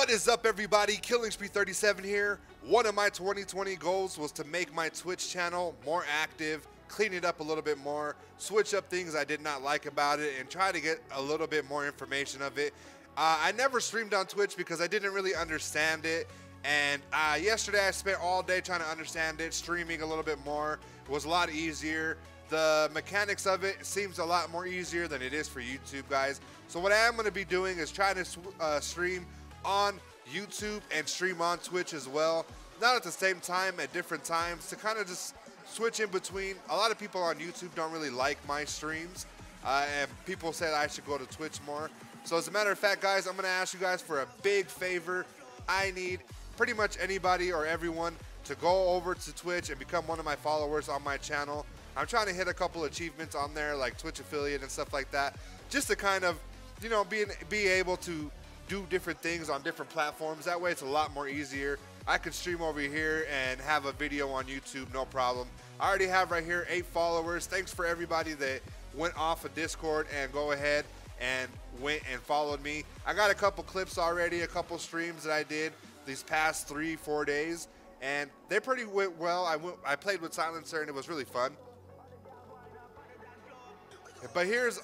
What is up, everybody? Killingspree37 here. One of my 2020 goals was to make my Twitch channel more active, clean it up a little bit more, switch up things I did not like about it, and try to get a little bit more information of it. I never streamed on Twitch because I didn't really understand it. And yesterday I spent all day trying to understand it. Streaming a little bit more, it was a lot easier. The mechanics of it seems a lot more easier than it is for YouTube, guys. So what I am going to be doing is trying to stream on YouTube and stream on Twitch as well, not at the same time, at different times, to kind of just switch in between. A lot of people on YouTube don't really like my streams, and people said I should go to Twitch more. So as a matter of fact, guys, I'm going to ask you guys for a big favor. I need pretty much anybody or everyone to go over to Twitch and become one of my followers on my channel. I'm trying to hit a couple achievements on there, like Twitch affiliate and stuff like that, just to kind of, you know, be able to do different things on different platforms. That way it's a lot more easier. I could stream over here and have a video on YouTube, no problem. I already have right here 8 followers. Thanks for everybody that went off of Discord and go ahead and went and followed me. I got a couple clips already, a couple streams that I did these past 3-4 days, and they pretty went well. I played with Silencer and it was really fun. But here's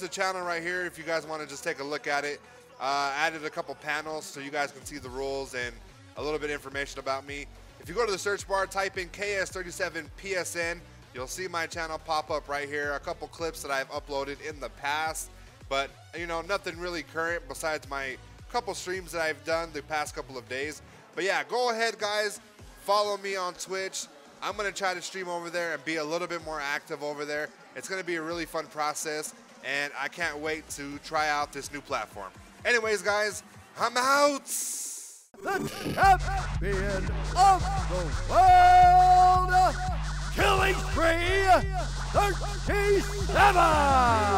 the channel right here if you guys want to just take a look at it. I added a couple panels so you guys can see the rules and a little bit of information about me. If you go to the search bar, type in KS37PSN, you'll see my channel pop up right here. A couple clips that I've uploaded in the past, but you know, nothing really current besides my couple streams that I've done the past couple of days. But yeah, go ahead, guys, follow me on Twitch. I'm going to try to stream over there and be a little bit more active over there. It's going to be a really fun process, and I can't wait to try out this new platform. Anyways, guys, I'm out. The champion of the world, Killingspree37.